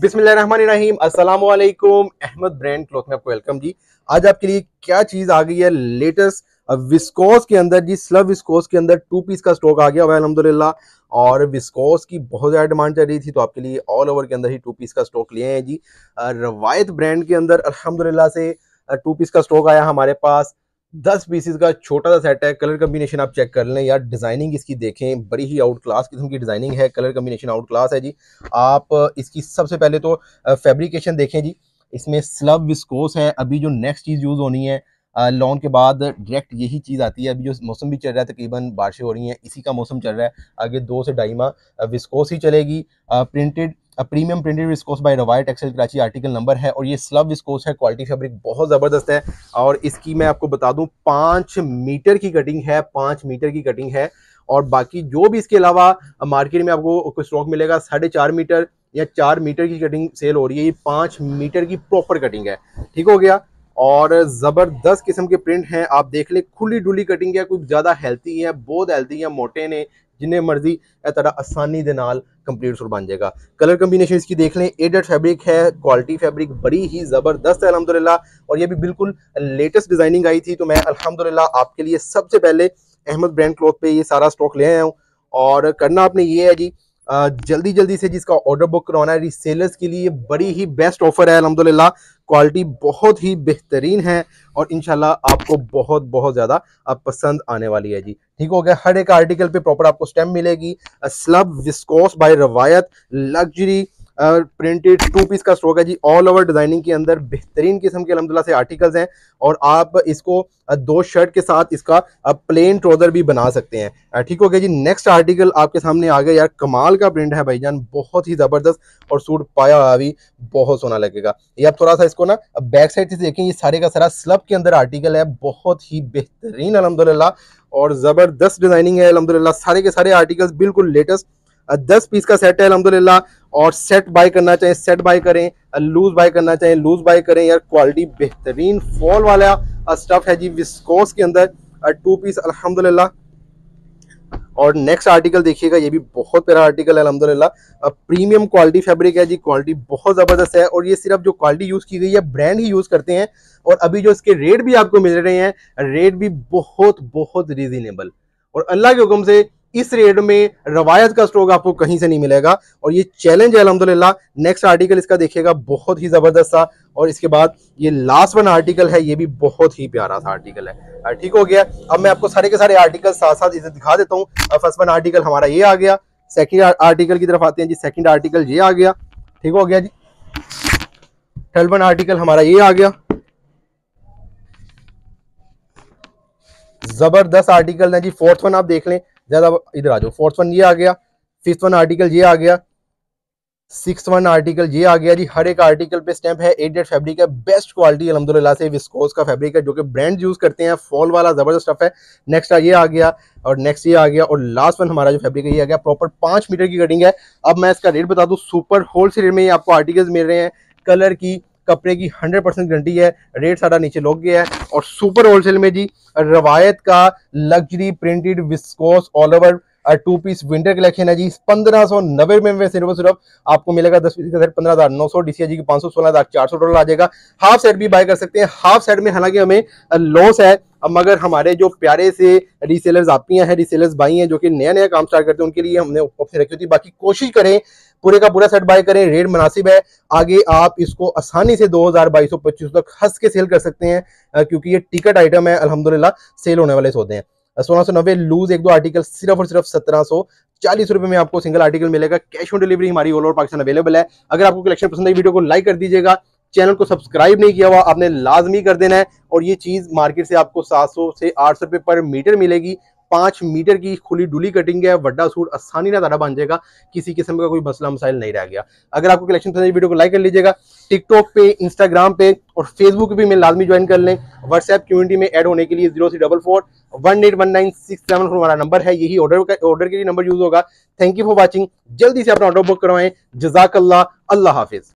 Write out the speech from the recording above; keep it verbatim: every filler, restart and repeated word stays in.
बिस्मिल्लाहिर्रहमानिर्रहीम, अस्सलामुअलैकुम। Ahmad brand cloth में आपको वेलकम जी। आज आपके लिए क्या चीज़ आ गई है लेटेस्ट विस्कोस के अंदर जी। स्लब विस्कोस के अंदर टू पीस का स्टॉक आ गया हुआ है अलहमदुलिल्लाह, और विस्कोस की बहुत ज़्यादा डिमांड चल रही थी, तो आपके लिए ऑल ओवर के अंदर ही टू पीस का स्टॉक लिए हैं जी। रवायत ब्रांड के अंदर अलहमदुलिल्लाह से टू पीस का स्टॉक आया हमारे पास। दस पीसेस का छोटा सा सेट है। कलर कम्बिनेशन आप चेक कर लें यार, डिज़ाइनिंग इसकी देखें, बड़ी ही आउट क्लास किस्म की डिज़ाइनिंग है, कलर कम्बिनेशन आउट क्लास है जी। आप इसकी सबसे पहले तो फैब्रिकेशन देखें जी, इसमें स्लब विस्कोस है। अभी जो नेक्स्ट चीज़ यूज़ होनी है लॉन के बाद डायरेक्ट यही चीज़ आती है। अभी जो मौसम भी चल रहा है, तकरीबन बारिशें हो रही हैं, इसी का मौसम चल रहा है। आगे दो से ढाई माह विस्कोस ही चलेगी। Printed premium printed viscose by रवायत टेक्सटाइल कराची आर्टिकल नंबर है, और ये स्लब विस्कोस है। क्वालिटी फैब्रिक बहुत ज़बरदस्त है, और इसकी मैं आपको बता दूं पाँच मीटर की कटिंग है, पाँच मीटर की कटिंग है। और बाकी जो भी इसके अलावा मार्केट में आपको कुछ स्टॉक मिलेगा, साढ़े चार मीटर या चार मीटर की कटिंग सेल हो रही है, ये पाँच मीटर की प्रॉपर कटिंग है। ठीक हो गया। और ज़बरदस्त किस्म के प्रिंट हैं, आप देख लें, खुली डुली कटिंग है, कुछ ज़्यादा हेल्थी है, बहुत हेल्थी है। मोटे ने जिन्हें मर्जी इस तरह आसानी के नाल कंप्लीट सूट बन जाएगा। कलर कम्बीनेशन इसकी देख लें, एडेड फैब्रिक है, क्वालिटी फैब्रिक बड़ी ही ज़बरदस्त है अल्हम्दुलिल्लाह। और ये भी बिल्कुल लेटेस्ट डिज़ाइनिंग आई थी, तो मैं अल्हम्दुलिल्लाह आपके लिए सबसे पहले अहमद ब्रांड क्लॉथ पे ये सारा स्टॉक ले आया हूँ। और करना आपने ये है जी, जल्दी जल्दी से जिसका ऑर्डर बुक करवाना है, रीसेलर्स के लिए बड़ी ही बेस्ट ऑफर है अल्हम्दुलिल्लाह। क्वालिटी बहुत ही बेहतरीन है, और इंशाल्लाह आपको बहुत बहुत ज़्यादा पसंद आने वाली है जी। ठीक हो गया। हर एक आर्टिकल पे प्रॉपर आपको स्टैम्प मिलेगी। Slub viscose by Riwayat luxury printed two piece का स्टॉक है जी। ऑल ओवर डिज़ाइनिंग के अंदर बेहतरीन किस्म के अलहमदुलिल्लाह से आर्टिकल्स हैं, और आप इसको दो शर्ट के साथ इसका प्लेन ट्राउज़र भी बना सकते हैं। ठीक हो गया जी। नेक्स्ट आर्टिकल आपके सामने आ गया यार, कमाल का प्रिंट है भाईजान, बहुत ही ज़बरदस्त, और सूट पाया हुआ भी बहुत सोना लगेगा। ये आप थोड़ा सा इसको ना बैक साइड से देखें, ये सारे का सारा स्लब के अंदर आर्टिकल है, बहुत ही बेहतरीन अलहमदुलिल्लाह, और ज़बरदस्त डिज़ाइनिंग है अलहमदुलिल्लाह। सारे के सारे आर्टिकल्स बिल्कुल लेटेस्ट, दस पीस का सेट है अल्हम्दुलिल्लाह। और सेट बाय करना चाहें सेट बाय करें, लूज बाय करना चाहें लूज बाय करें। यार क्वालिटी बेहतरीन, फॉल वाला स्टफ है जी, विस्कोस के अंदर टू पीस अल्हम्दुलिल्लाह। और नेक्स्ट आर्टिकल देखिएगा, ये भी बहुत प्यारा आर्टिकल है अल्हम्दुलिल्लाह। प्रीमियम क्वालिटी फैब्रिक है जी, क्वालिटी बहुत ज़बरदस्त है, और ये सिर्फ जो क्वालिटी यूज़ की गई है ब्रांड ही यूज़ करते हैं। और अभी जो इसके रेट भी आपको मिल रहे हैं, रेट भी बहुत बहुत रीज़नेबल, और अल्लाह के हुक्म से इस रेट में रवायत का स्टॉक आपको कहीं से नहीं मिलेगा, और ये चैलेंज है अल्हम्दुलिल्लाह। नेक्स्ट आर्टिकल इसका देखिएगा, बहुत ही ज़बरदस्त था, और इसके बाद ये लास्ट वन आर्टिकल है, ये भी बहुत ही प्यारा सा आर्टिकल है। ठीक हो गया। अब मैं आपको सारे के सारे आर्टिकल साथ साथ इसे दिखा देता हूँ। फर्स्ट वन आर्टिकल हमारा ये आ गया, सेकेंड आर्टिकल की तरफ आते हैं जी। सेकेंड आर्टिकल ये आ गया, ठीक हो गया जी। थर्ड वन आर्टिकल हमारा ये आ गया, ज़बरदस्त आर्टिकल है जी। फोर्थ वन आप देख लें, ज़्यादा इधर आ जाओ। फोर्थ वन ये आ गया, फिफ्थ वन आर्टिकल ये आ गया, सिक्स वन आर्टिकल ये आ गया जी। हर एक आर्टिकल पे स्टैम्प है, एट डेट फैब्रिक है, बेस्ट क्वालिटी अलहमदुलिल्लाह से, विस्कोस का फैब्रिक है जो कि ब्रांड यूज़ करते हैं, फॉल वाला ज़बरदस्त स्टफ है। नेक्स्ट ये आ गया, और नेक्स्ट ये आ गया, और लास्ट वन हमारा जो फैब्रिक है ये आ गया। प्रॉपर पाँच मीटर की कटिंग है। अब मैं इसका रेट बता दूँ, सुपर होल सेल रेट में आपको आर्टिकल्स मिल रहे हैं। कलर की कपड़े की हंड्रेड परसेंट गारंटी है। रेट साढ़ा नीचे लोग गया है, और सुपर होलसेल में जी रवायत का luxury printed viscose all over two piece winter collection है जी। पंद्रह सौ नब्बे में, में सिर्फ सिर्फ आपको मिलेगा दस पीस का सेट पंद्रह हज़ार नौ सौ डी सी आई जी की पाँच सौ सोलह हज़ार चार सौ डॉलर आ जाएगा। हाफ सेट भी बाय कर सकते हैं। हाफ सेट में हालांकि हमें लॉस है, मगर हमारे जो प्यारे से रीसेलर्स आपी हैं, रीसेलर्स भाई हैं जो कि नया नया काम स्टार्ट करते हैं, उनके लिए हमने ऑप्शन रखी थी। बाकी कोशिश करें पूरे का पूरा सेट बाय करें, रेट मुनासिब है। आगे आप इसको आसानी से दो हज़ार बाईस सौ पच्चीस तक हंस के सेल कर सकते हैं, क्योंकि ये टिकट आइटम है अल्हम्दुलिल्लाह, सेल होने वाले सौदे हैं। सोलह सौ नब्बे लूज एक दो आर्टिकल सिर्फ और सिर्फ सत्रह सौ चालीस रुपये में आपको सिंगल आर्टिकल मिलेगा। कैश ऑन डिलीवरी हमारी ऑल ओवर पाकिस्तान अवेलेबल है। अगर आपको कलेक्शन पसंद आई, वीडियो को लाइक कर दीजिएगा। चैनल को सब्सक्राइब नहीं किया हुआ आपने लाजमी कर देना है। और ये चीज़ मार्केट से आपको सात सौ से आठ सौ रुपये पर मीटर मिलेगी। पाँच मीटर की खुली डुली कटिंग है, वड्डा सूट आसानी ना दादा बन जाएगा, किसी किस्म का कोई मसला मसाइल नहीं रह गया। अगर आपको कलेक्शन पसंद है, वीडियो को लाइक कर लीजिएगा। टिकटॉक पे, इंस्टाग्राम पे और फेसबुक पे मैं लाजमी ज्वाइन कर लें। व्हाट्सएप कम्युनिटी में ऐड होने के लिए zero three double four one eight one nine six seven four हमारा नंबर है, यही ऑर्डर ऑर्डर के लिए नंबर यूज़ होगा। Thank you for watching. जल्दी से अपना ऑर्डर बुक करवाएं। जजाकल्ला, अल्लाह हाफिज़।